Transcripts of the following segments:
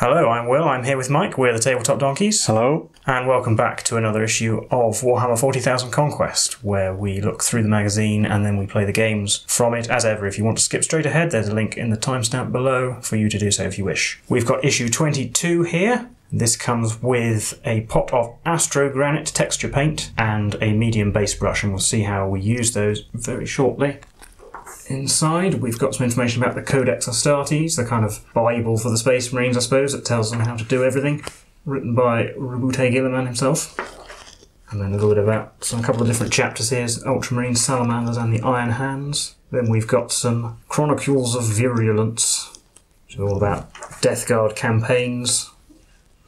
Hello, I'm Will. I'm here with Mike. We're the Tabletop Donkeys. Hello. And welcome back to another issue of Warhammer 40,000 Conquest, where we look through the magazine and then we play the games from it. As ever, if you want to skip straight ahead, there's a link in the timestamp below for you to do so if you wish. We've got issue 22 here. This comes with a pot of Astrogranite texture paint and a medium base brush, and we'll see how we use those very shortly. Inside, we've got some information about the Codex Astartes, the kind of Bible for the Space Marines, I suppose, that tells them how to do everything, written by Roboute Guilliman himself. And then a little bit about some couple of different chapters here, Ultramarines, Salamanders and the Iron Hands. Then we've got some Chronicles of Virulence, which are all about Death Guard campaigns.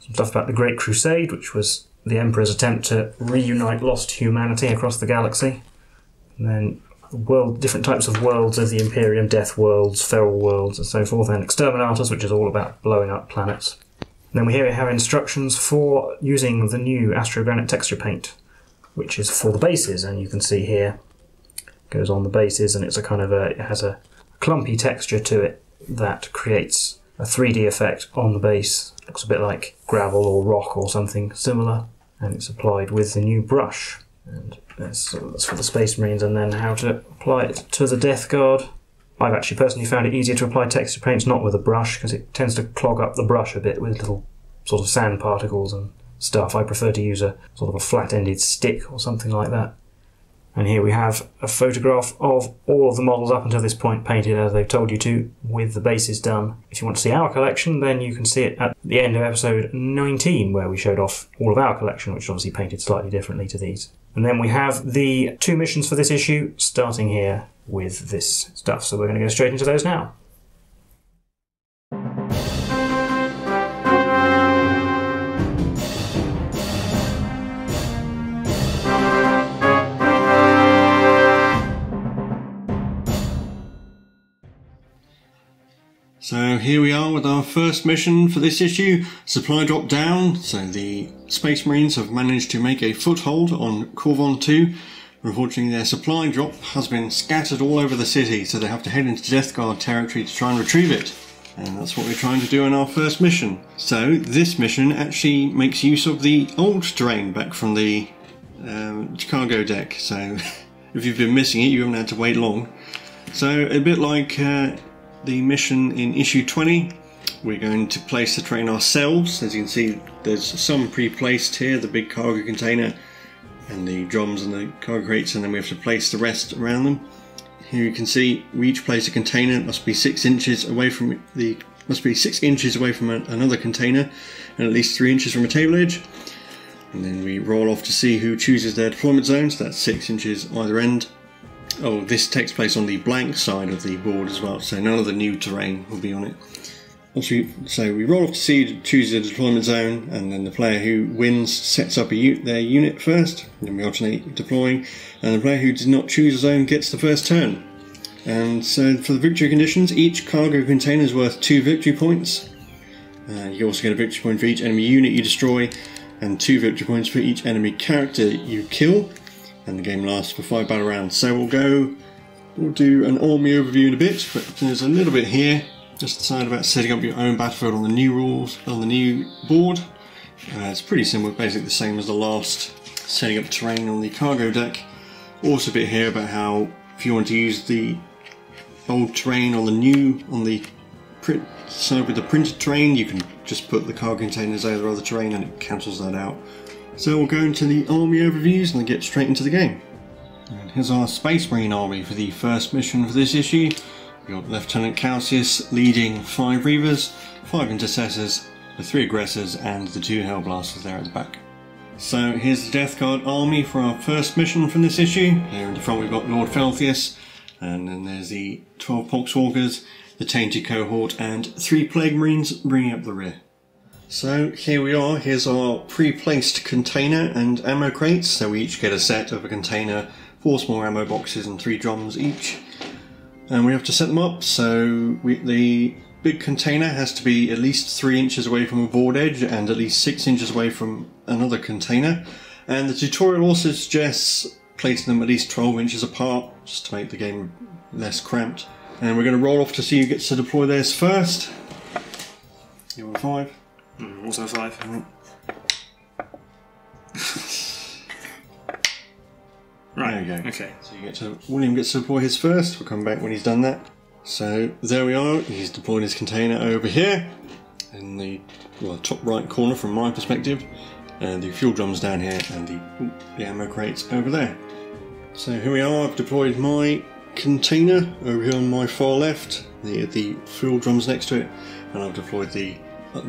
Some stuff about the Great Crusade, which was the Emperor's attempt to reunite lost humanity across the galaxy. And then different types of worlds of the Imperium, death worlds, feral worlds and so forth, and Exterminatus, which is all about blowing up planets. And then we here have instructions for using the new Astrogranite texture paint, which is for the bases, and you can see here it goes on the bases, and it's a kind of a, it has a clumpy texture to it that creates a 3D effect on the base. It looks a bit like gravel or rock or something similar, and it's applied with the new brush. And that's for the Space Marines, and then how to apply it to the Death Guard. I've actually personally found it easier to apply texture paints not with a brush, because it tends to clog up the brush a bit with little sort of sand particles and stuff. I prefer to use a sort of a flat-ended stick or something like that. And here we have a photograph of all of the models up until this point, painted as they've told you to, with the bases done. If you want to see our collection, then you can see it at the end of episode 19, where we showed off all of our collection, which is obviously painted slightly differently to these. And then we have the two missions for this issue, starting here with this stuff. So we're going to go straight into those now. So here we are with our first mission for this issue, Supply Drop Down. So the Space Marines have managed to make a foothold on Corvon 2. Unfortunately, their supply drop has been scattered all over the city, so they have to head into Death Guard territory to try and retrieve it. And that's what we're trying to do in our first mission. So this mission actually makes use of the old terrain back from the cargo deck. So if you've been missing it, you haven't had to wait long. So a bit like the mission in issue 20, we're going to place the train ourselves. As you can see, there's some pre-placed here, the big cargo container and the drums and the cargo crates, and then we have to place the rest around them. Here you can see we each place a container. It must be 6 inches away from the another container, and at least 3 inches from a table edge, and then we roll off to see who chooses their deployment zone. So that's 6 inches either end. Oh, this takes place on the blank side of the board as well, so none of the new terrain will be on it. So we roll off to see, choose the deployment zone, and then the player who wins sets up their unit first, and then we alternate deploying, and the player who did not choose a zone gets the first turn. And so for the victory conditions, each cargo container is worth 2 victory points. You also get a victory point for each enemy unit you destroy, and 2 victory points for each enemy character you kill. And the game lasts for 5 battle rounds. So we'll do an army overview in a bit, but there's a little bit here, just decide about setting up your own battlefield on the new rules, on the new board. It's pretty similar, basically the same as the last, setting up terrain on the cargo deck. Also a bit here about how if you want to use the old terrain on the new, on the print side with the printed terrain, you can just put the cargo containers over the other terrain and it cancels that out. So we'll go into the army overviews and get straight into the game. And here's our Space Marine army for the first mission for this issue. We've got Lieutenant Calsius leading 5 Reavers, 5 Intercessors, the 3 Aggressors and the 2 Hellblasters there at the back. So here's the Death Guard army for our first mission from this issue. Here in the front we've got Lord Felthius, and then there's the 12 Poxwalkers, the Tainted Cohort and 3 Plague Marines bringing up the rear. So here we are, here's our pre-placed container and ammo crates. So we each get a set of a container, 4 small ammo boxes and 3 drums each. And we have to set them up, so the big container has to be at least 3 inches away from a board edge and at least 6 inches away from another container. And the tutorial also suggests placing them at least 12 inches apart, just to make the game less cramped. And we're going to roll off to see who gets to deploy theirs first. You want a 5? Mm, also 5. Right. There we go. Okay. So you get to William gets to deploy his first. We'll come back when he's done that. So there we are. He's deployed his container over here in the top right corner from my perspective, and the fuel drum's down here, and the ammo crates over there. So here we are. I've deployed my container over here on my far left. The fuel drum's next to it, and I've deployed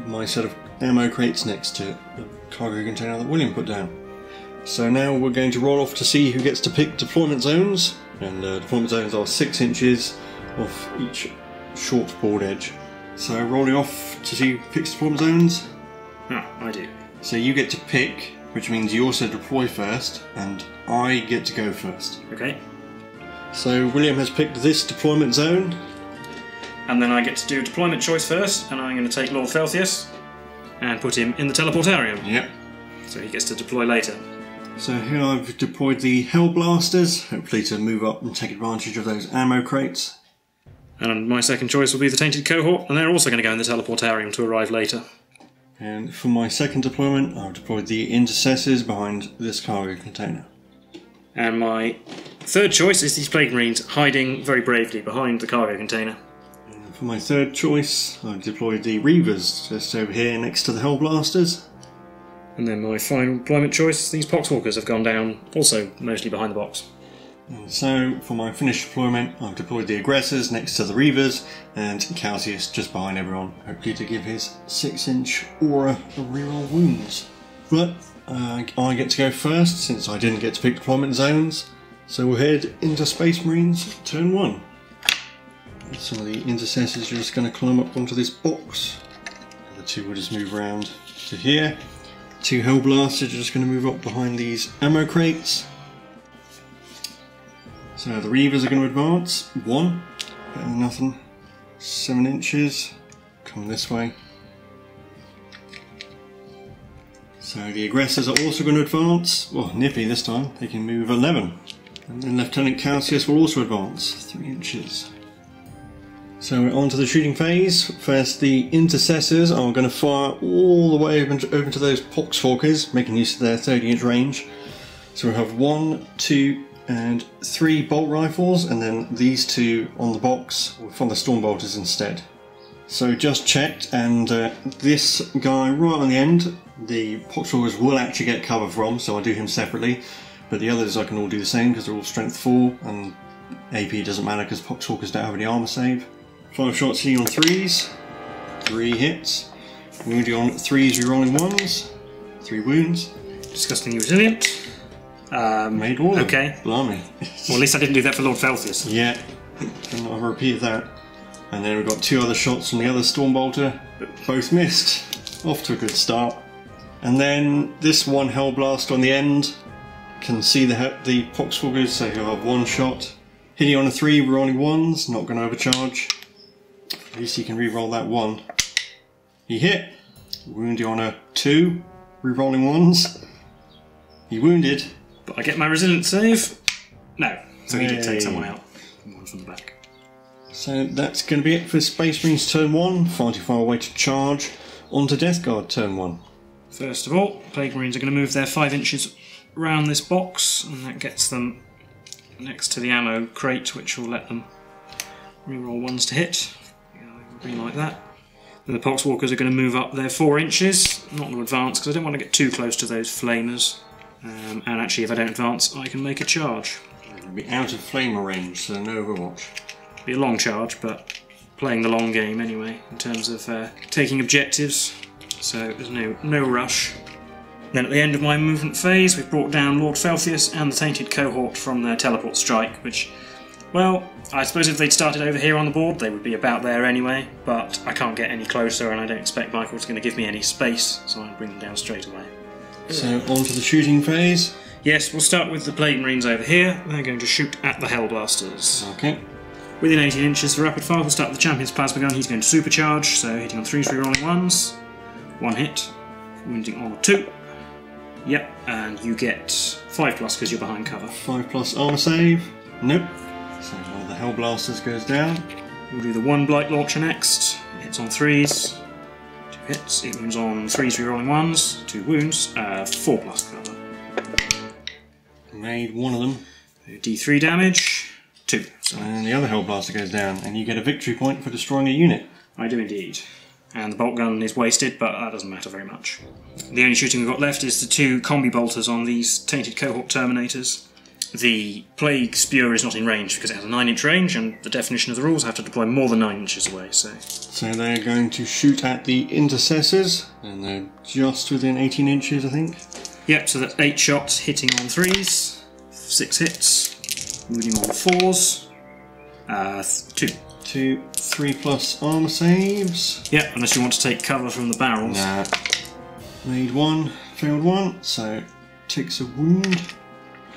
my set of ammo crates next to the cargo container that William put down. So now we're going to roll off to see who gets to pick deployment zones, and deployment zones are 6 inches off each short board edge. So rolling off to see who picks deployment zones. Ah, I do. So you get to pick, which means you also deploy first, and I get to go first. Okay. So William has picked this deployment zone. And then I get to do a deployment choice first, and I'm going to take Lord Felthius and put him in the teleportarium. Yep. So he gets to deploy later. So here I've deployed the Hellblasters, hopefully to move up and take advantage of those ammo crates. And my second choice will be the Tainted Cohort, and they're also going to go in the teleportarium to arrive later. And for my second deployment, I've deployed the Intercessors behind this cargo container. And my third choice is these Plague Marines, hiding very bravely behind the cargo container. And for my third choice, I've deployed the Reavers, just over here next to the Hellblasters. And then my final deployment choice, these Poxwalkers have gone down, also mostly behind the box. And so, for my finished deployment, I've deployed the Aggressors next to the Reavers, and Calsius just behind everyone, hopefully to give his 6-inch aura a reroll wounds. But, I get to go first, since I didn't get to pick deployment zones, so we'll head into Space Marines, turn 1. And some of the Intercessors are just going to climb up onto this box, and the two will just move around to here. Two Hellblasters are just going to move up behind these ammo crates. So the Reavers are going to advance. 1. Better than nothing. 7 inches. Come this way. So the Aggressors are also going to advance. Well, nippy this time. They can move 11. And then Lieutenant Calsius will also advance. 3 inches. So we're on to the shooting phase. First, the Intercessors are going to fire all the way over to those Poxwalkers, making use of their 30-inch range. So we have 1, 2, and 3 bolt rifles, and then these two on the box from the storm bolters instead. So just checked, and this guy right on the end, the Poxwalkers will actually get cover from, so I'll do him separately. But the others I can all do the same because they're all strength 4, and AP doesn't matter because Poxwalkers don't have any armor save. 5 shots hitting on 3s, 3 hits, wounding on 3s, rerolling 1s, 3 wounds. Disgustingly resilient. Made all of them. Blimey. Well, at least I didn't do that for Lord Felthius. Yeah, and I'll repeat that. And then we've got 2 other shots from the other Stormbolter, both missed. Off to a good start. And then this one Hellblast on the end can see the Poxwalkers, so he'll have 1 shot. Hitting on a 3, rerolling 1s, not going to overcharge. At least he can re-roll that 1. He hit. Wounded on a 2. Re-rolling 1s. He wounded. But I get my resilient save. No. So he did take someone out. One from the back. So that's going to be it for Space Marines turn 1. Far too far away to charge. On to Death Guard turn 1. First of all, Plague Marines are going to move their 5 inches round this box. And that gets them next to the ammo crate, which will let them re-roll 1s to hit. Like that. And the Poxwalkers are going to move up their 4 inches, not to advance because I don't want to get too close to those flamers. And actually, if I don't advance, I can make a charge. It'll be out of flamer range, so no overwatch. It'll be a long charge, but playing the long game anyway in terms of taking objectives. So there's no rush. Then at the end of my movement phase, we've brought down Lord Felthius and the Tainted Cohort from their teleport strike, which. Well, I suppose if they'd started over here on the board, they would be about there anyway, but I can't get any closer and I don't expect Michael's going to give me any space, so I'll bring them down straight away. So, on to the shooting phase? Yes, we'll start with the Plague Marines over here. They're going to shoot at the Hellblasters. Okay. Within 18 inches for rapid fire, we'll start with the Champion's Plasma Gun. He's going to supercharge, so hitting on 3 rerolling 1s. 1 hit, wounding on 2. Yep, and you get 5 plus because you're behind cover. 5 plus armor save? Nope. So one of the Hellblasters goes down. We'll do the 1 Blight Launcher next. It hits on 3s. 2 hits. It was on 3/3 rolling ones, 2 wounds, 4 plus cover. Made one of them. D3 damage, 2. So. And the other Hellblaster goes down, and you get a victory point for destroying a unit. I do indeed. And the bolt gun is wasted, but that doesn't matter very much. The only shooting we've got left is the 2 combi bolters on these Tainted Cohort Terminators. The Plague Spear is not in range because it has a 9-inch range, and the definition of the rules have to deploy more than 9 inches away, so... So they're going to shoot at the Intercessors, and they're just within 18 inches, I think. Yep, so that's 8 shots, hitting on 3s, 6 hits, wounding on 4s, 2. 3 plus armor saves. Yep, unless you want to take cover from the barrels. Nah. Made 1, failed 1, so takes a wound.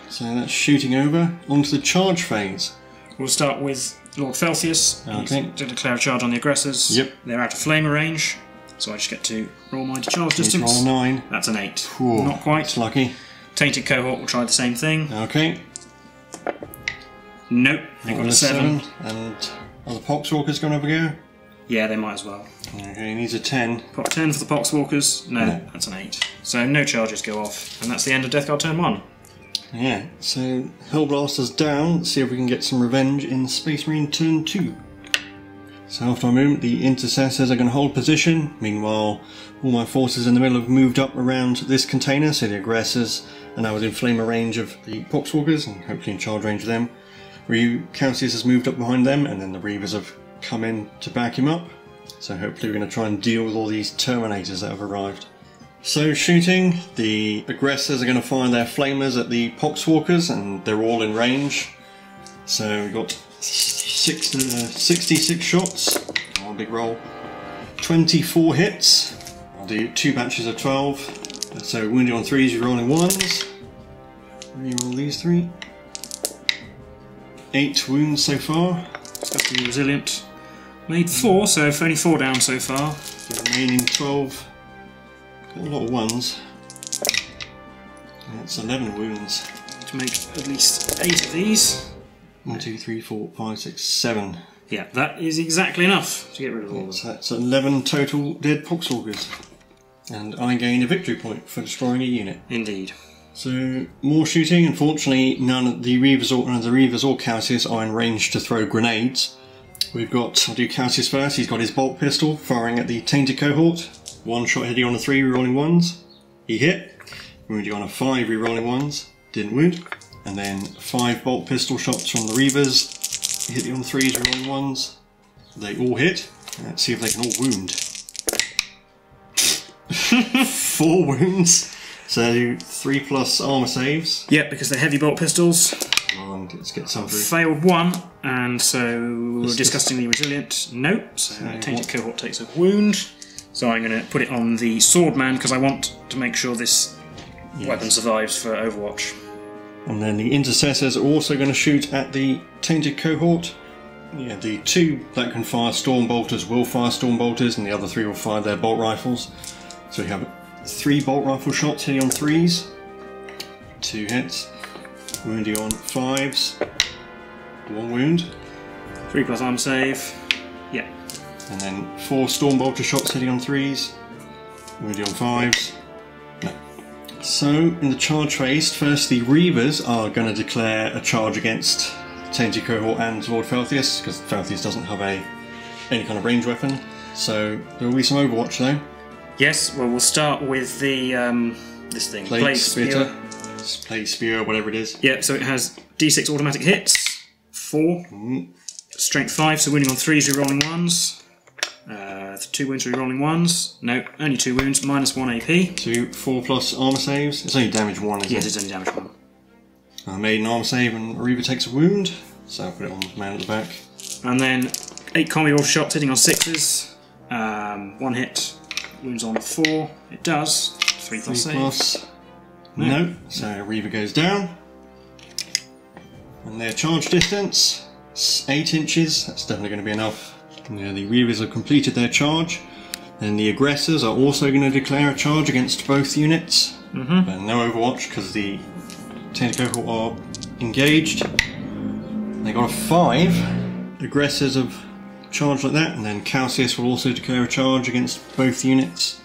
So that's shooting over onto the charge phase. We'll start with Lord Felthius. Okay. He's to declare a charge on the aggressors. Yep. They're out of flamer range, so I just get to roll mine to charge distance. Roll 9. That's an 8. Ooh, not quite. That's lucky. Tainted Cohort will try the same thing. Okay. Nope. They got a 7. And are the Poxwalkers going to have a go? Yeah, they might as well. Okay, he needs a 10. Pop 10 for the Poxwalkers. No, that's an 8. So no charges go off, and that's the end of Death Guard turn 1. Yeah, so Hellblaster's down. Let's see if we can get some revenge in Space Marine turn 2. So after my movement, the Intercessors are going to hold position. Meanwhile, all my forces in the middle have moved up around this container, so the Aggressors, and I was in flamer range of the Poxwalkers, and hopefully in charge range of them. Calsius has moved up behind them, and then the Reavers have come in to back him up. So hopefully we're going to try and deal with all these Terminators that have arrived. So shooting, the aggressors are going to fire their flamers at the Poxwalkers, and they're all in range. So we've got 66 shots, one big roll, 24 hits. I'll do 2 batches of 12. So wounded on 3s, you're rolling 1s. Reroll these 3. 8 wounds so far. Got to be resilient. Made 4, so only 4 down so far. The remaining 12. A lot of 1s. That's 11 wounds. To make at least 8 of these. 1, 2, 3, 4, 5, 6, 7. Yeah, that is exactly enough to get rid of all of them. That's 11 total dead Poxwalkers. And I gain a victory point for destroying a unit. Indeed. So, more shooting. Unfortunately, none of the Reavers or Calsius are in range to throw grenades. We've got, I'll do Calsius first. He's got his bolt pistol firing at the Tainted Cohort. 1 shot hitting on a 3, re-rolling 1s. He hit. Wounded on a 5, re-rolling 1s. Didn't wound. And then 5 bolt pistol shots from the Reavers. Hitting on 3s, re-rolling 1s. They all hit. Let's see if they can all wound. 4 wounds. So 3 plus armor saves. Yep, because they're heavy bolt pistols. And let's get some through. Failed 1, and so disgustingly resilient. Nope. So Tainted Cohort takes a wound. So I'm going to put it on the Swordman because I want to make sure this weapon survives for Overwatch. And then the Intercessors are also going to shoot at the Tainted Cohort. Yeah, the 2 that can fire Storm Bolters will fire Storm Bolters, and the other 3 will fire their Bolt Rifles. So we have 3 Bolt Rifle shots hitting on 3s. 2 hits. Wounding on 5s. 1 wound. 3 plus arm save. Yeah. And then 4 Storm Bolter shots hitting on 3s, wounded on 5s. No. So, in the charge phase, first the Reavers are going to declare a charge against Tainted Cohort and Lord Felthius, because Felthius doesn't have any kind of range weapon. So, there will be some Overwatch though. Yes, well, we'll start with the, this thing, Plague Spear. Plague Spear, whatever it is. Yep, so it has D6 automatic hits, 4, strength 5, so wounding on 3s, re-rolling 1s. 2 wounds, re-rolling 1s. No, only 2 wounds, minus 1 AP. 4 plus armor saves. It's only damage 1, isn't it? Yes, it's only damage 1. I made an armor save and Reaver takes a wound, so I'll put it on the man at the back. And then 8 combi all shots hitting on 6s. 1 hit, wounds on 4. It does. 3 plus save. No, so Reaver goes down. And their charge distance, 8 inches. That's definitely going to be enough. Yeah, the Reavers have completed their charge, and the Aggressors are also going to declare a charge against both units. But no Overwatch because the Tainted Cohort are engaged. They got a 5. Aggressors have charge like that, and then Calsius will also declare a charge against both units.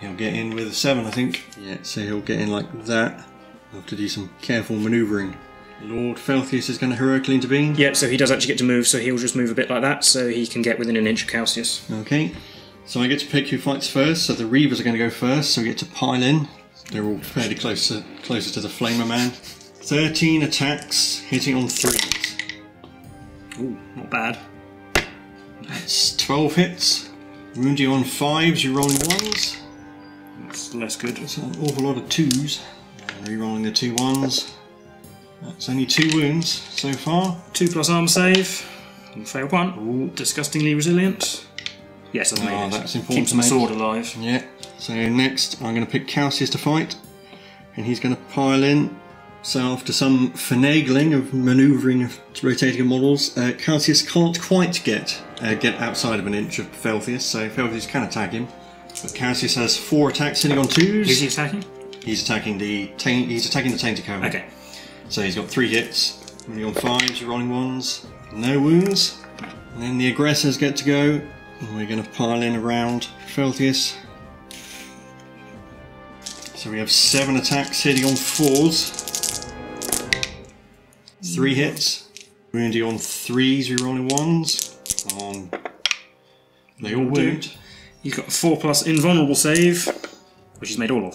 He'll get in with a 7, I think. Yeah, so he'll get in like that. We'll have to do some careful manoeuvring. Lord Felthius is going to heroically intervene. Yep, so he does actually get to move, so he'll just move a bit like that, so he can get within an inch of Calsius. Okay, so I get to pick who fights first, so the Reavers are going to go first, so we get to pile in. They're all fairly closer to the Flamer Man. 13 attacks, hitting on 3s. Ooh, not bad. That's 12 hits. Wound you on 5s, you're rolling 1s. That's less good. That's an awful lot of 2s. Rerolling the 2 1s. That's only 2 wounds so far. 2 plus arm save. Failed 1. Ooh. Disgustingly resilient. Yes, I've made it. That's important. Keeps my sword alive. Yeah. So next, I'm going to pick Calsius to fight, and he's going to pile in. So after some finagling of manoeuvring of rotating models, Calsius can't quite get outside of an inch of Felthius, so Felthius can attack him. But Calsius has 4 attacks hitting on 2s. Who's he attacking? He's attacking the Tainted Cohort. Okay. So he's got 3 hits. Running on 5s, rolling 1s, no wounds. And then the Aggressors get to go. And we're going to pile in around Felthius. So we have 7 attacks hitting on 4s. 3 hits. Wounding on 3s, rerolling 1s. On. They all wound. He's got a 4 plus invulnerable save, which he's made all of.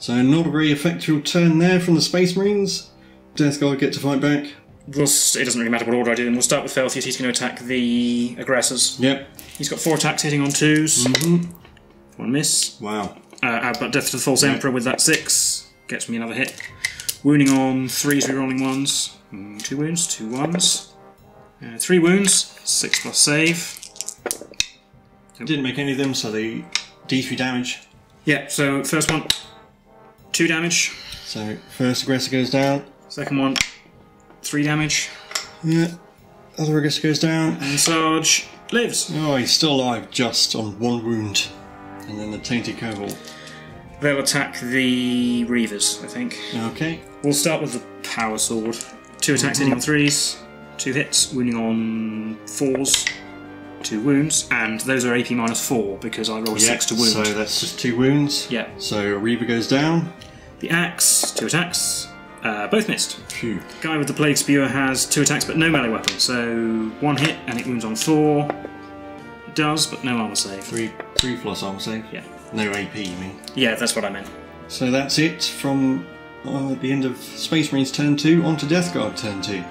So not a very effective turn there from the Space Marines. Death Guard get to fight back. We'll, it doesn't really matter what order I do, and we'll start with Felthius. He's going to attack the Aggressors. Yep. He's got 4 attacks hitting on 2s. Mm-hmm. 1 miss. Wow. But Death to the False Emperor with that 6 gets me another hit. Wounding on 3s, rerolling 1s. 2 wounds, 2 1s. 3 wounds, 6 plus save. Didn't make any of them, so they D3 damage. Yeah, so first one, 2 damage. So first Aggressor goes down. Second one, 3 damage. Yeah, other Aggressor goes down. And Sarge lives. Oh, he's still alive, just on 1 wound. And then the Tainted Cohort. They'll attack the Reavers, I think. Okay. We'll start with the Power Sword. 2 attacks hitting on 3s, 2 hits, wounding on 4s, 2 wounds, and those are AP minus 4 because I rolled 6 to wound. So that's just 2 wounds. Yeah. So a Reaver goes down. The Axe, 2 attacks, both missed. Phew. The guy with the Plague Spewer has 2 attacks but no melee weapon, so 1 hit and it wounds on 4. It does, but no armor save. 3 plus armor save? Yeah. No AP, you mean? Yeah, that's what I meant. So that's it from the end of Space Marines turn 2 onto Death Guard turn 2.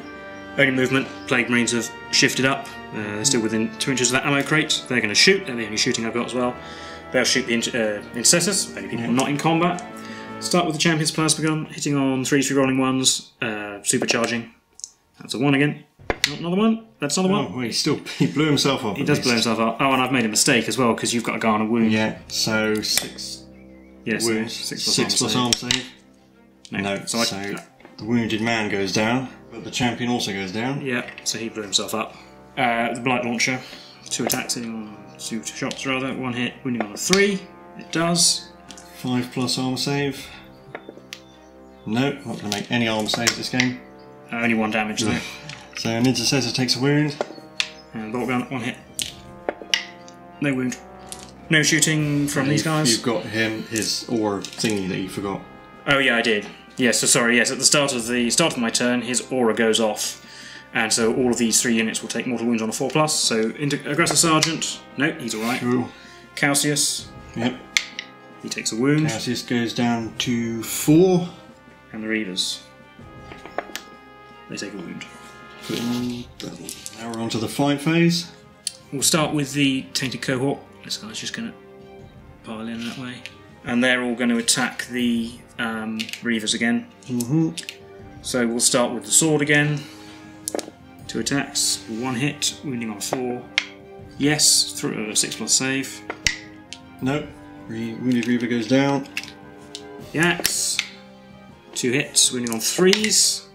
Only movement, Plague Marines have shifted up. They're still within 2 inches of that ammo crate. They're going to shoot. They're the only shooting I've got as well. They'll shoot the Intercessors, only people not in combat. Start with the Champion's Plasma Gun, hitting on 3s, rolling 1s, supercharging. That's a 1 again. Another 1. That's another 1. Well, he blew himself up. He does blow himself up. Oh, and I've made a mistake as well, because you've got a guy on a wound. Yeah, so 6 wounds. 6 plus arm save. No, so the wounded man goes down, but the Champion also goes down. Yeah, so he blew himself up. The Blight Launcher, 2 attacks, hitting on 2 shots rather, 1 hit, wounding on a 3, it does. 5 plus arm save. No, not going to make any arm saves this game. Only 1 damage though. So an Intercessor takes a wound. And Bolt Gun, 1 hit. No wound. No shooting from these guys. You've got him, his aura thingy that you forgot. Oh yeah, I did. Yes, so sorry, yes, at the start of my turn, his aura goes off. And so all of these 3 units will take mortal wounds on a 4+. So Aggressor Sergeant, no, he's alright. Cool. Calsius. Yep. He takes a wound. Calsius goes down to 4. And the Reavers. They take a wound. Now we're on to the fight phase. We'll start with the Tainted Cohort. This guy's just going to pile in that way. And they're all going to attack the Reavers again. So we'll start with the sword again. 2 attacks, 1 hit, wounding on 4. Yes, 6 plus save. Nope. Wounded Reaver goes down. The Axe, 2 hits, wounding on 3s,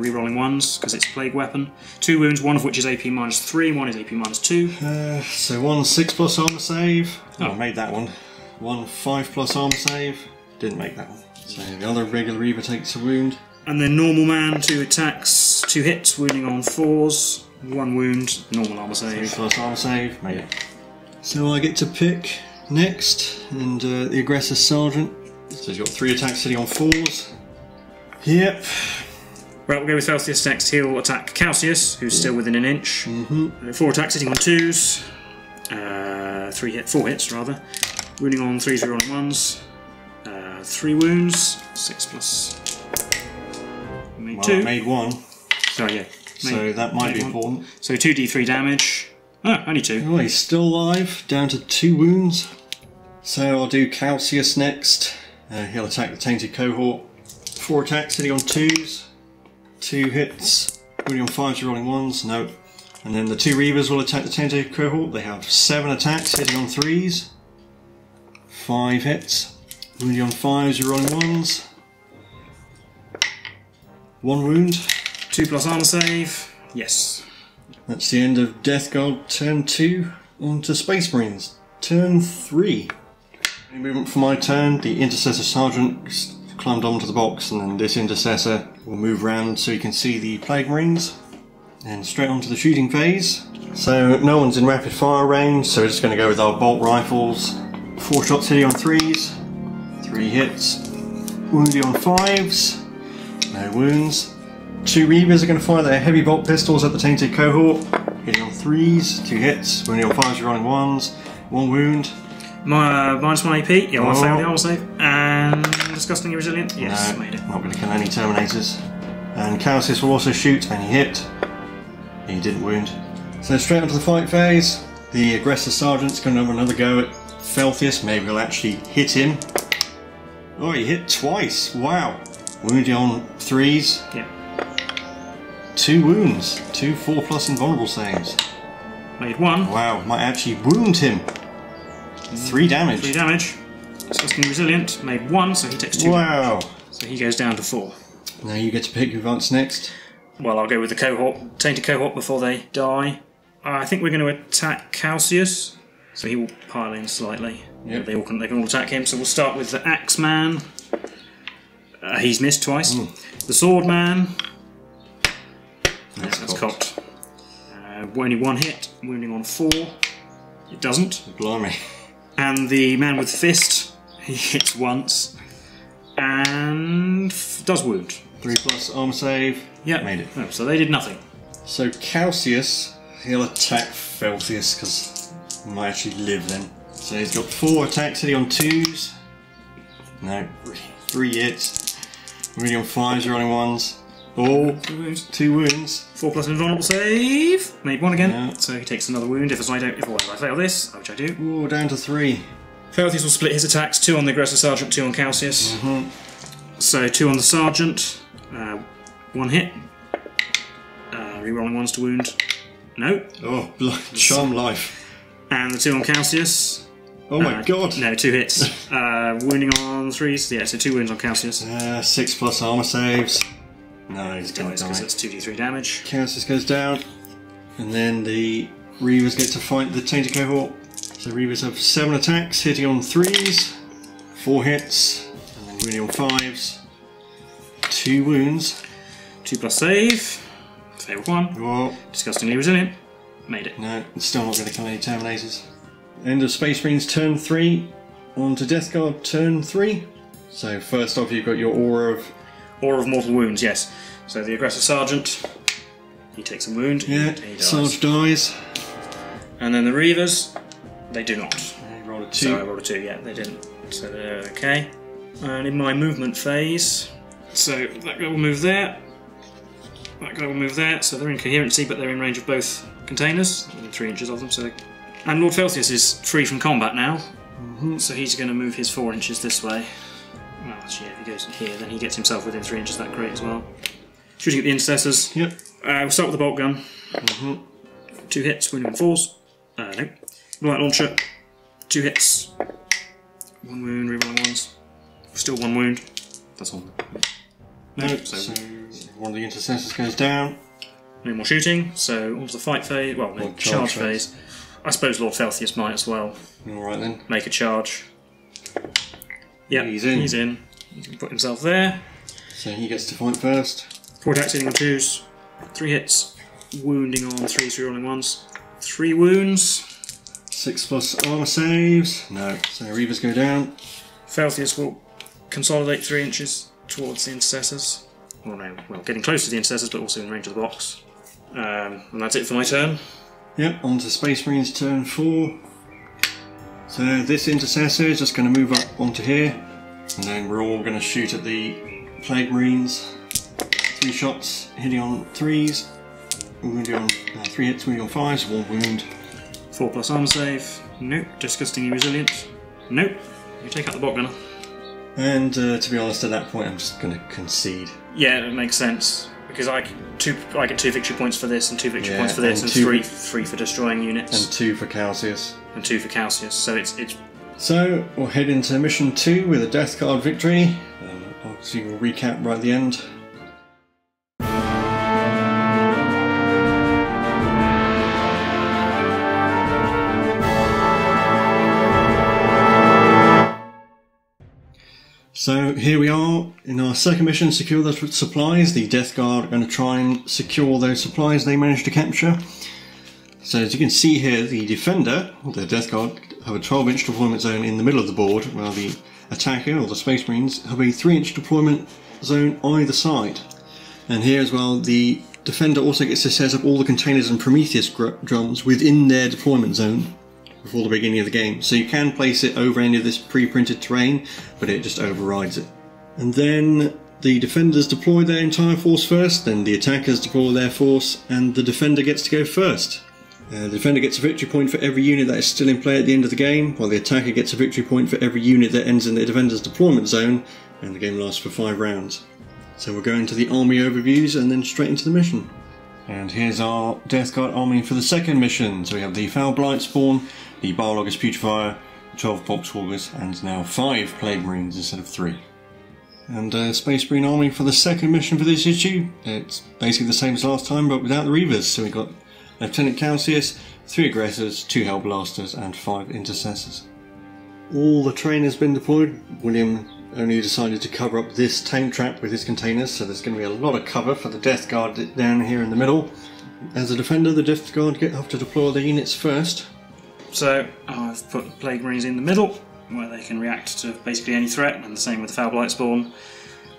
re-rolling 1s because it's a plague weapon. 2 wounds, 1 of which is AP minus 3, 1 is AP minus 2. So 1 6 plus armor save. Oh, I made that one. 1 5 plus armor save. Didn't make that one. So the other regular Reaver takes a wound. And then normal man, 2 attacks, 2 hits, wounding on 4s, 1 wound, normal armor save. 6 plus armor save, made it. So I get to pick next, and the aggressor sergeant. So he's got 3 attacks sitting on 4s. Yep. Well, we'll go with Felthius next. He'll attack Calsius, who's still within an inch. 4 attacks hitting on 2s. 4 hits, rather. Wounding on 3s, rerolling 1s. 3 wounds. 6 plus... Made 2. I made 1. Sorry, yeah. So that might be important. So 2d3 damage. Oh, only 2. Oh, he's still alive. Down to 2 wounds. So I'll do Calsius next. He'll attack the Tainted Cohort. 4 attacks, hitting on 2s. 2 hits, wounding on 5s, rolling 1s, no. And then the 2 Reavers will attack the Tainted Cohort. They have 7 attacks, hitting on 3s. 5 hits, wounding on 5s, rolling 1s. 1 wound. 2 plus armor save. Yes. That's the end of Death Guard turn 2. On to Space Marines. Turn 3. Any movement for my turn? The Intercessor Sergeant climbed onto the box, and then this Intercessor will move round so you can see the Plague Marines. And straight onto the shooting phase. So no one's in rapid fire range, so we're just going to go with our bolt rifles. 4 shots hitting on 3s. 3 hits. Wounding on 5s. No wounds. 2 Reavers are going to fire their heavy bolt pistols at the Tainted Cohort. Hitting on 3s. 2 hits. Wounding on 5s, rolling 1s. 1 wound. Minus 1 AP. Yeah, I'll save the armor save. And disgustingly resilient. Yes, no, made it. Not going to kill any Terminators. And Calsius will also shoot, and he hit. He didn't wound. So straight onto the fight phase. The aggressor sergeant's going to have another go at Felthius. Maybe we'll actually hit him. Oh, he hit twice. Wow. Wounded on 3s. Yeah. 2 wounds. 2 4+ invulnerable saves. Made 1. Wow, might actually wound him. 3 damage. 3 damage. Disgusting resilient. Made 1, so he takes 2. Wow. Damage. So he goes down to 4. Now you get to pick who advances next. Well, I'll go with the cohort, Tainted Cohort, before they die. I think we're going to attack Calsius, so he will pile in slightly. Yep. They can all attack him, so we'll start with the Axe Man. He's missed twice. The Sword Man. That's cocked. Only 1 hit, wounding on 4. It doesn't. Blimey. And the Man with the Fist, he hits once, and does wound. 3 plus armor save. Yeah, made it. Oh, so they did nothing. So Calsius, he'll attack Felthius because he might actually live then. So he's got 4 attacks hitting on 2s. No, 3 hits. Really on 5s, rolling 1s. Oh, 2 wounds. 4 plus invulnerable save. Made 1 again. Yeah. So he takes another wound. If I fail this, which I do. Oh, down to 3. Felthius will split his attacks. 2 on the aggressor sergeant, 2 on Calsius. So 2 on the sergeant. 1 hit. Rerolling 1s to wound. No. Oh, charm life. And the 2 on Calsius. Oh my god. No, 2 hits. Wounding on 3s. Yeah, so 2 wounds on Calsius. 6 plus armor saves. No, he's going to die. Because that's 2d3 damage. Calsius goes down. And then the Reavers get to fight the Tainted Cohort. So Reavers have 7 attacks, hitting on 3s. 4 hits. And then wounding on 5s. 2 wounds. 2 plus save. Failed 1. Whoa. Disgustingly resilient. Made it. No, it's still not going to kill any Terminators. End of Space Marines turn 3. On to Death Guard turn 3. So first off, you've got your Aura of... Aura of Mortal Wounds, yes. So the aggressor sergeant, he takes a wound. Yeah, he dies. Sarge dies. And then the Reavers, they do not. They rolled a 2. Sorry, I rolled a 2, yeah, they didn't. So they're okay. And in my movement phase... So that guy will move there, that guy will move there, so they're in coherency but they're in range of both containers, 3 inches of them. So, and Lord Felthius is free from combat now, so he's going to move his 4 inches this way. Well, actually, if he goes in here, then he gets himself within 3 inches, that great as well. Shooting at the Intercessors. Yep. We'll start with the bolt gun. 2 hits, wounding on 4s. No. Light launcher, 2 hits. 1 wound, rerolling 1s. Still 1 wound. That's all. No, so one of the Intercessors goes down. No more shooting, so onto the fight phase, well, no, charge phase. I suppose Lord Felthius might as well. Alright then. Make a charge. Yeah, he's in. He's in. He can put himself there. So he gets to fight first. 4 attacks hitting on 2s. 3 hits. Wounding on 3 rolling ones. 3 wounds. 6 plus armor saves. No, so Reavers go down. Felthius will consolidate 3 inches towards the Intercessors. Well, no, well, getting close to the Intercessors, but also in range of the box. And that's it for my turn. Yep, on to Space Marines turn 4. So this Intercessor is just going to move up onto here, and then we're all going to shoot at the Plague Marines. 3 shots, hitting on 3s, wounding on 3 hits, wounding on 5s, 1 wound. 4 plus armor save, nope. Disgustingly resilient, nope. You take out the bot gunner. And to be honest, at that point I'm just going to concede. Yeah, it makes sense. Because I get 2 victory points for this, and 2 victory points for this, and three for destroying units, and 2 for Calsius, and 2 for Calsius. So it's. So we'll head into mission 2 with a Death Guard victory. Obviously, we'll recap right at the end. So here we are in our second mission, secure the supplies. The Death Guard are going to try and secure those supplies they managed to capture. So as you can see here, the Defender, the Death Guard, have a 12-inch deployment zone in the middle of the board, while the Attacker, or the Space Marines, have a 3-inch deployment zone either side. And here as well, the Defender also gets to set up all the containers and Prometheus drums within their deployment zone before the beginning of the game, so you can place it over any of this pre-printed terrain, but it just overrides it. And then the Defenders deploy their entire force first, then the Attackers deploy their force, and the Defender gets to go first. The Defender gets a victory point for every unit that is still in play at the end of the game, while the Attacker gets a victory point for every unit that ends in the Defender's deployment zone, and the game lasts for 5 rounds. So we'll go into the army overviews and then straight into the mission. And here's our Death Guard army for the second mission. So we have the Foul Blightspawn, the Biologus Putrifier, 12 Poxwalkers, and now 5 Plague Marines instead of 3. And Space Marine army for the second mission for this issue. It's basically the same as last time, but without the Reavers. So we've got Lieutenant Calsius, 3 Aggressors, 2 Hellblasters, and 5 Intercessors. All the terrain has been deployed. William only decided to cover up this tank trap with his containers, so there's going to be a lot of cover for the Death Guard down here in the middle. As a Defender, the Death Guard have to deploy their units first. So I've put the Plague Marines in the middle, where they can react to basically any threat, and the same with the Foul Blightspawn.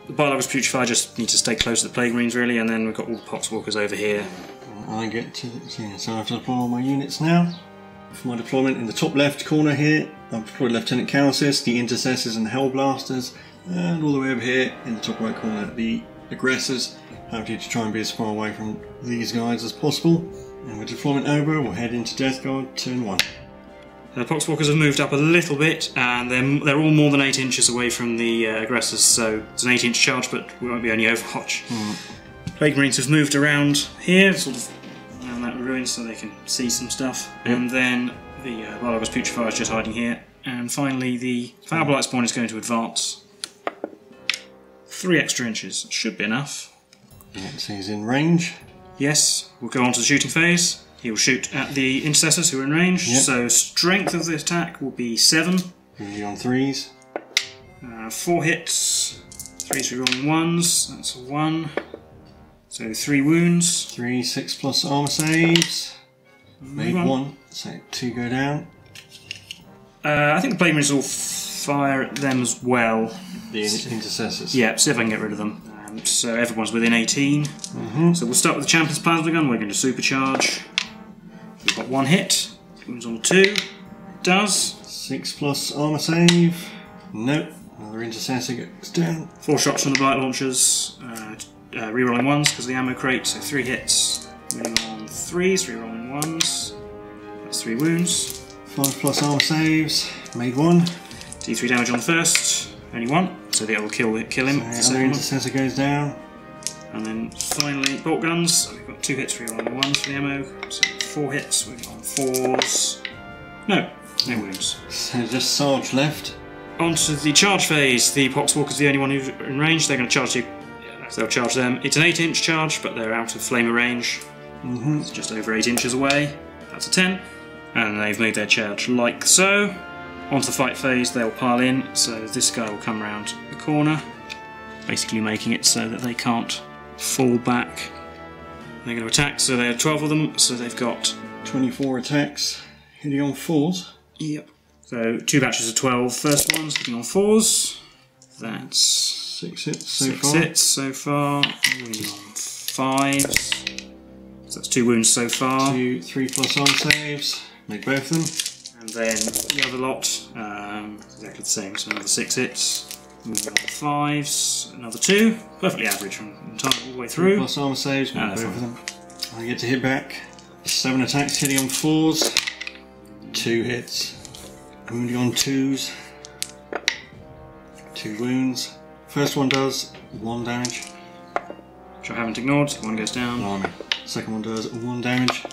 The Biologus Putrifier just need to stay close to the Plague Marines, really, and then we've got all the Poxwalkers over here. I get to, yeah, so I have to deploy all my units now. For my deployment in the top left corner here, I've deployed Lieutenant Calsius, the Intercessors and the Hellblasters, and all the way over here in the top right corner, the Aggressors. Have to try and be as far away from these guys as possible. And with deployment over, we'll head into Death Guard turn 1. The Poxwalkers have moved up a little bit, and they're all more than 8 inches away from the Aggressors, so it's an 8-inch charge, but we won't be any overwatch. Plague Marines have moved around here, sort of around that ruin, so they can see some stuff. And then the Biologus Putrifier is just hiding here. And finally, the Foul Blightspawn is going to advance 3 extra inches. Should be enough. Yeah, so he's in range. Yes, we'll go on to the shooting phase. He'll shoot at the Intercessors who are in range. Yep. So strength of the attack will be 7. Usually on 3s. 4 hits. 3s rerolling 1s. That's a 1. So 3 wounds. 3, 6 plus armor saves. Made 1. So 2 go down. I think the Plague Marines will fire at them as well. The Intercessors. Yeah, see if I can get rid of them. So everyone's within 18. So we'll start with the Champion's Plasma Gun. We're going to supercharge. We've got 1 hit. Wounds on 2. Does. 6 plus armor save. Nope. Another Intercessor gets down. 4 shots from the Blight Launchers. Rerolling 1s because of the ammo crate. So 3 hits. Wounding on 3s. Rerolling 1s. That's 3 wounds. 5 plus armor saves. Made 1. D3 damage on first. Only 1. So that will kill him. So the Intercessor goes down. And then finally, bolt guns. So we've got 2 hits, rerolling 1s for the ammo. So 4 hits, we're on 4s. No wounds. So just Sarge left. Onto the charge phase. The Poxwalker's the only one who's in range. They're going to charge you. So they'll charge them. It's an 8-inch charge, but they're out of flamer range. It's just over 8 inches away. That's a 10. And they've made their charge like so. Onto the fight phase, they'll pile in, so this guy will come round the corner, basically making it so that they can't fall back. They're going to attack, so they have 12 of them, so they've got 24 attacks, hitting on 4s. Yep. So 2 batches of 12 first ones, hitting on 4s. That's 6 hits so far. 6 hits so far, hitting on 5s. So that's 2 wounds so far. 3 plus arm saves, make both of them. And then the other lot, exactly the same, so another 6 hits. Another 5s, another 2. Perfectly average from all the way through. 3 plus armor saves, make both of them. I get to hit back. 7 attacks hitting on 4s. 2 hits. Wounding on 2s. 2 wounds. First one does 1 damage. Which I haven't ignored, so one goes down. Blimey. Second one does 1 damage.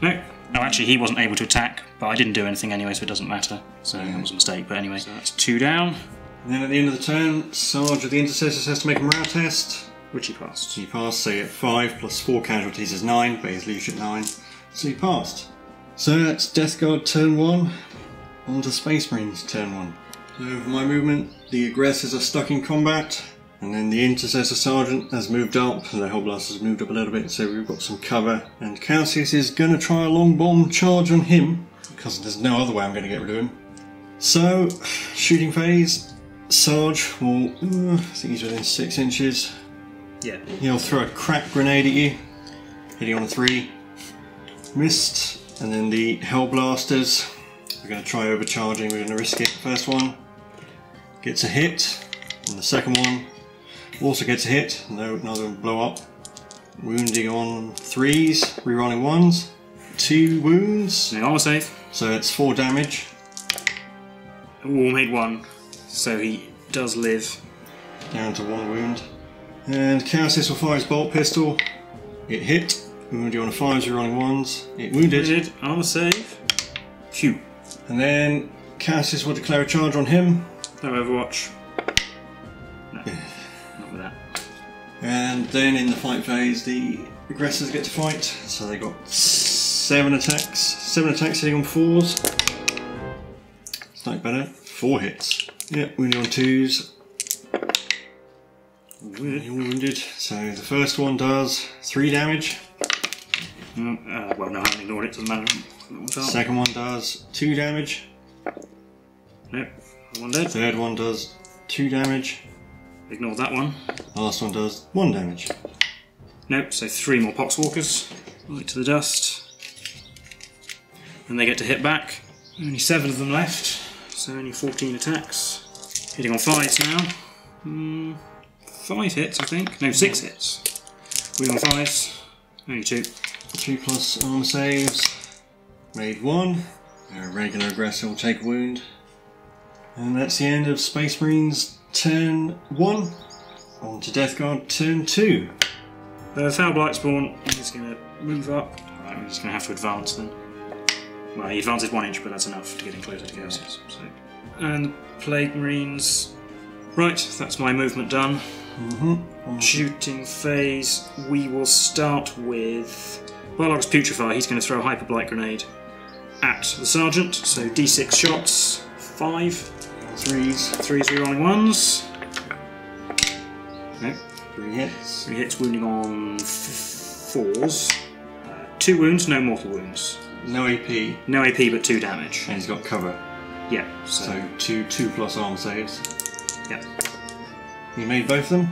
No, actually he wasn't able to attack, but I didn't do anything anyway, so it doesn't matter. So that was a mistake, but anyway. So that's 2 down. And then at the end of the turn, Sarge of the Intercessors has to make a morale test. Which he passed. He passed, so he had 5 plus 4 casualties is 9, but his leadership 9. So he passed. So that's Death Guard turn 1, on to Space Marines turn 1. So for my movement, the Aggressors are stuck in combat, and then the Intercessor Sergeant has moved up, and the Hellblasters moved up a little bit, so we've got some cover. And Calsius is going to try a long bomb charge on him, because there's no other way I'm going to get rid of him. So, shooting phase. Sarge will, I think he's within 6 inches. Yeah. He'll throw a crack grenade at you, hitting on 3. Missed. And then the Hellblasters, we're going to try overcharging, we're going to risk it. First one gets a hit, and the second one also gets a hit, no, neither one blow up. Wounding on 3s, rerolling 1s, 2 wounds. Now I'll save. So it's 4 damage. Ooh, made 1. So he does live. Down to 1 wound. And Calsius will fire his bolt pistol. It hit. Wounded on a 5s, rerolling 1s. It wounded. Armor save. Phew. And then Calsius will declare a charge on him. No overwatch. No. Not with that. And then in the fight phase, the Aggressors get to fight. So they got 7 attacks. 7 attacks hitting on 4s. It's not better. 4 hits. Yep, wounded on 2s. Wounded. So the first one does 3 damage. Well, no, I haven't ignored it, doesn't matter. Second one does 2 damage. Yep, one dead. Third one does 2 damage. Ignore that one. Last one does 1 damage. Nope, so 3 more Poxwalkers. Right to the dust. And they get to hit back. Only 7 of them left. So only 14 attacks. Hitting on 5s now. 5 hits, I think. No, 6 hits. We're on 5s. Only 2. 2 plus armor saves. Made 1. A regular Aggressor will take a wound. And that's the end of Space Marines turn 1. On to Death Guard turn 2. The Foul Blightspawn is going to move up. Alright, we're just going to have to advance then. Well, he advances 1 inch, but that's enough to get in closer to Calsius. So. And Plague Marines. Right, that's my movement done. Shooting phase, we will start with Biologus Putrifier. He's going to throw a Hyper Blight Grenade at the Sergeant. So D6 shots, 5. 3s. 3s rerolling 1s. Nope. 3 hits. 3 hits, wounding on 4s. 2 wounds, no mortal wounds. No AP. No AP, but 2 damage. And he's got cover. Yeah. So two plus arm saves. Yeah. You made both of them.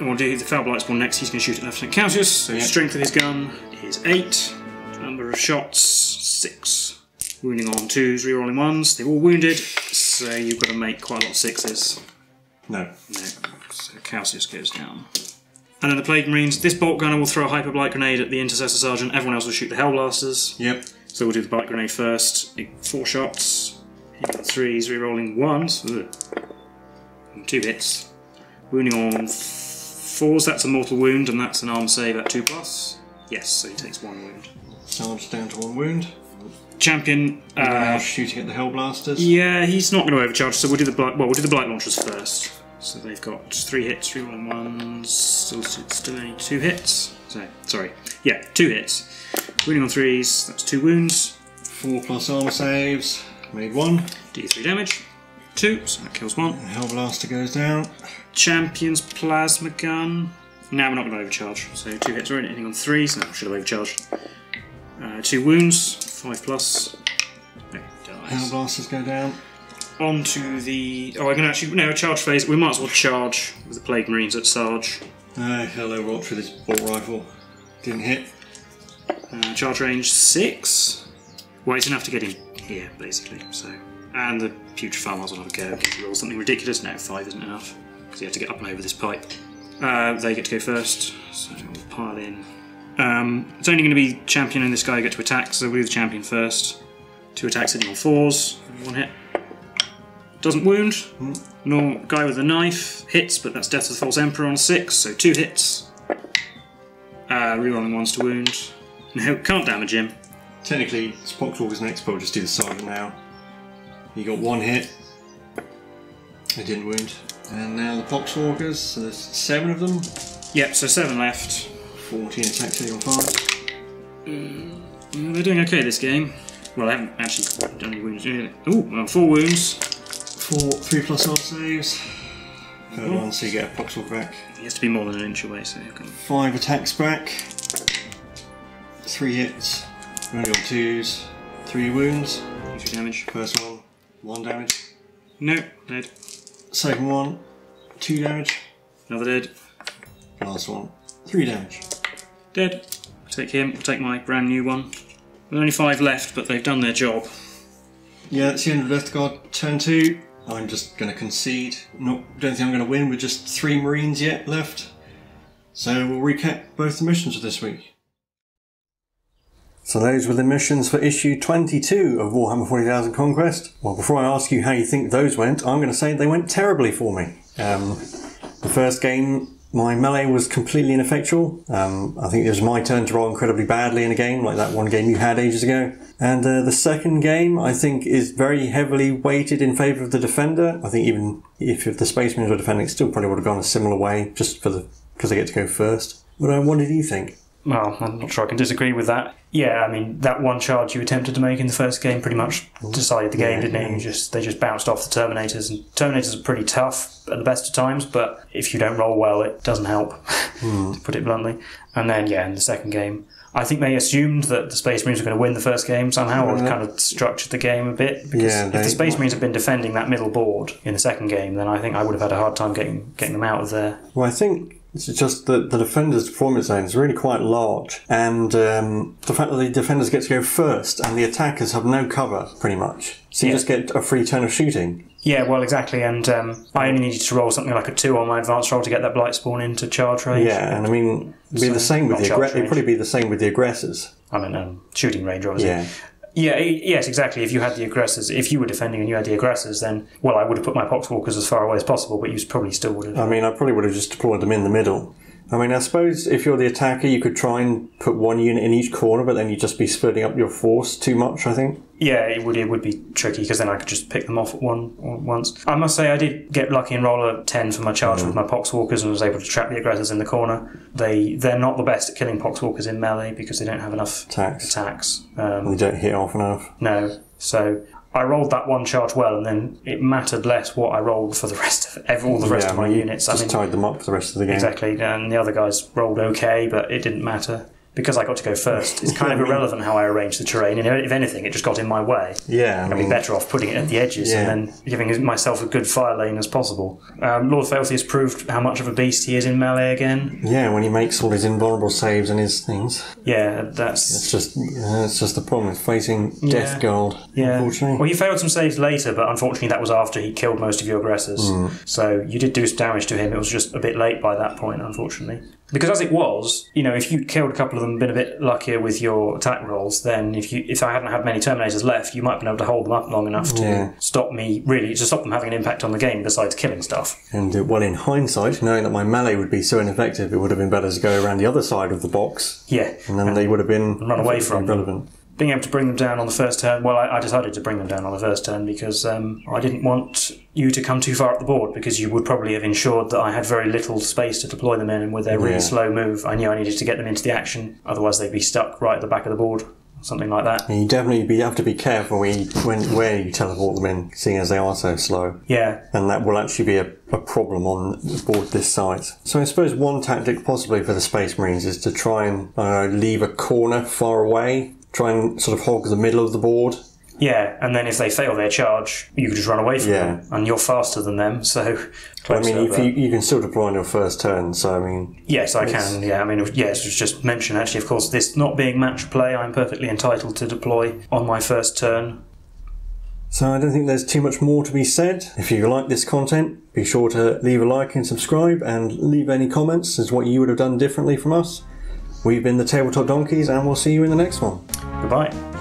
We'll do the Foul Blightspawn next. He's going to shoot at Lieutenant Calsius. So the strength of his gun is 8. Number of shots 6. Wounding on 2s, rerolling 1s. They're all wounded, so you've got to make quite a lot of 6s. No. No. So Calsius goes down. And then the Plague Marines. This Bolt Gunner will throw a Hyper Blight Grenade at the Intercessor Sergeant. Everyone else will shoot the Hellblasters. Yep. So we'll do the Blight Grenade first. 4 shots. 3s, rerolling 1s. And 2 hits. Wounding on 4s. That's a mortal wound, and that's an arm save at 2+. Yes, so he takes 1 wound. Sarge down to 1 wound. Champion. Shooting at the Hellblasters. Yeah, he's not going to overcharge. So we'll do the Blight Launchers first. So they've got 3 hits, 3-1 ones, still only 2 hits. So, sorry. Yeah, 2 hits. Wounding on 3s, that's 2 wounds. 4 plus armor saves, made 1. D3 damage, 2, so that kills 1. Hellblaster goes down. Champion's Plasma Gun. Now we're not going to overcharge, so 2 hits are in, hitting on 3, so now we should have overcharged. 2 wounds, 5 plus. No, dies. Hellblasters go down. On to the... Oh, I can actually... No, charge phase. We might as well charge with the Plague Marines at Sarge. Hello, rocked for this bolt rifle. Didn't hit. Charge range 6. Well, it's enough to get in here, basically. So, and the Putrifier miles will have a go. Get to roll something ridiculous. No, 5 isn't enough, because you have to get up and over this pipe. They get to go first, so we'll pile in. It's only going to be champion and this guy get to attack, so we'll do the champion first. 2 attacks hitting on 4s. 1 hit. Doesn't wound. Nor guy with a knife hits, but that's Death of the False Emperor on 6, so 2 hits. Rerolling 1s to wound. No, can't damage him. Technically, it's Poxwalker's next, but we'll just do the sergeant now. He got 1 hit. It didn't wound. And now the Poxwalkers, so there's 7 of them. Yep, so 7 left. 14 attacks hitting on 5s. They're doing okay this game. Well, I haven't actually done any wounds. Oh, well, 4 wounds. 3 plus odd saves. Third one, so you get a Poxwalker back. He has to be more than an inch away, so you can... 5 attacks back. 3 hits. Only on 2s. 3 wounds. 2 damage. First one, 1 damage. Nope, dead. Second one, 2 damage. Another dead. Last one, 3 damage. Dead. Take him, take my brand new one. There's only 5 left, but they've done their job. Yeah, that's the end of Death Guard turn 2. I'm just going to concede. Don't think I'm going to win with just 3 Marines yet left. So we'll recap both the missions for this week. So those were the missions for issue 22 of Warhammer 40,000 Conquest. Well, before I ask you how you think those went, I'm going to say they went terribly for me. The first game, my melee was completely ineffectual. I think it was my turn to roll incredibly badly in a game, like that one game you had ages ago. And the second game, I think, is very heavily weighted in favour of the defender. I think even if the Space Marines were defending, it still probably would have gone a similar way, just because they get to go first. But what did you think? Well, I'm not sure I can disagree with that. Yeah, I mean, that one charge you attempted to make in the first game pretty much decided the game, didn't it? They just bounced off the Terminators, and Terminators are pretty tough at the best of times, but if you don't roll well, it doesn't help, to put it bluntly. And then, yeah, in the second game, I think they assumed that the Space Marines were going to win the first game somehow, or kind of structured the game a bit. Because if the Space Marines had been defending that middle board in the second game, then I think I would have had a hard time getting them out of there. Well, I think... it's just that the defenders' performance zone is really quite large, and the fact that the defenders get to go first and the attackers have no cover, pretty much. So you just get a free turn of shooting. Yeah, well, exactly, and I only needed to roll something like a 2 on my advanced roll to get that Blightspawn into charge range. Yeah, and I mean, it'd probably be the same with the aggressors. I mean, shooting range, obviously. Yeah. Yeah, yes, exactly. If you had the aggressors, if you were defending and you had the aggressors, then, well, I would have put my Poxwalkers as far away as possible, but you probably still would have. I mean, I probably would have just deployed them in the middle. I mean, I suppose if you're the attacker, you could try and put 1 unit in each corner, but then you'd just be splitting up your force too much, I think. Yeah, it would be tricky, because then I could just pick them off at once. I must say, I did get lucky and roll a 10 for my charge with my Poxwalkers and was able to trap the aggressors in the corner. They're not the best at killing Poxwalkers in melee, because they don't have enough attacks. They don't hit off enough. No, so... I rolled that one charge well, and then it mattered less what I rolled for the rest of my units. Just tied them up for the rest of the game. Exactly, and the other guys rolled okay, but it didn't matter because I got to go first. It's kind of irrelevant how I arranged the terrain, and if anything, it just got in my way. Yeah, I'd be better off putting it at the edges and then giving myself a good fire lane as possible. Lord Felthius proved how much of a beast he is in melee again. Yeah, when he makes all his invulnerable saves and his things. Yeah, that's just the problem with facing Death Guard. Yeah, unfortunately. Well, he failed some saves later, but unfortunately that was after he killed most of your aggressors. So you did do some damage to him. It was just a bit late by that point, unfortunately. Because as it was, you know, if you'd killed a couple of them and been a bit luckier with your attack rolls, then if I hadn't had many Terminators left, you might have been able to hold them up long enough to stop them having an impact on the game besides killing stuff. And, well, in hindsight, knowing that my melee would be so ineffective, it would have been better to go around the other side of the box. Yeah. And then they would have been... run away from them. Being able to bring them down on the first turn... Well, I decided to bring them down on the first turn because I didn't want you to come too far up the board because you would probably have ensured that I had very little space to deploy them in, and with their really slow move, I knew I needed to get them into the action. Otherwise, they'd be stuck right at the back of the board. something like that. You definitely have to be careful where you teleport them in, seeing as they are so slow. Yeah. And that will actually be a problem on board this site. So I suppose one tactic possibly for the Space Marines is to try and leave a corner far away, try and sort of hog the middle of the board. Yeah, and then if they fail their charge, you can just run away from them, and you're faster than them, so... I mean, if you can still deploy on your first turn, so I mean... Yes, I can, yeah. I mean, yes, just mention, actually, of course, this not being match play, I'm perfectly entitled to deploy on my first turn. So I don't think there's too much more to be said. If you like this content, be sure to leave a like and subscribe, and leave any comments as what you would have done differently from us. We've been the Tabletop Donkeys, and we'll see you in the next one. Goodbye.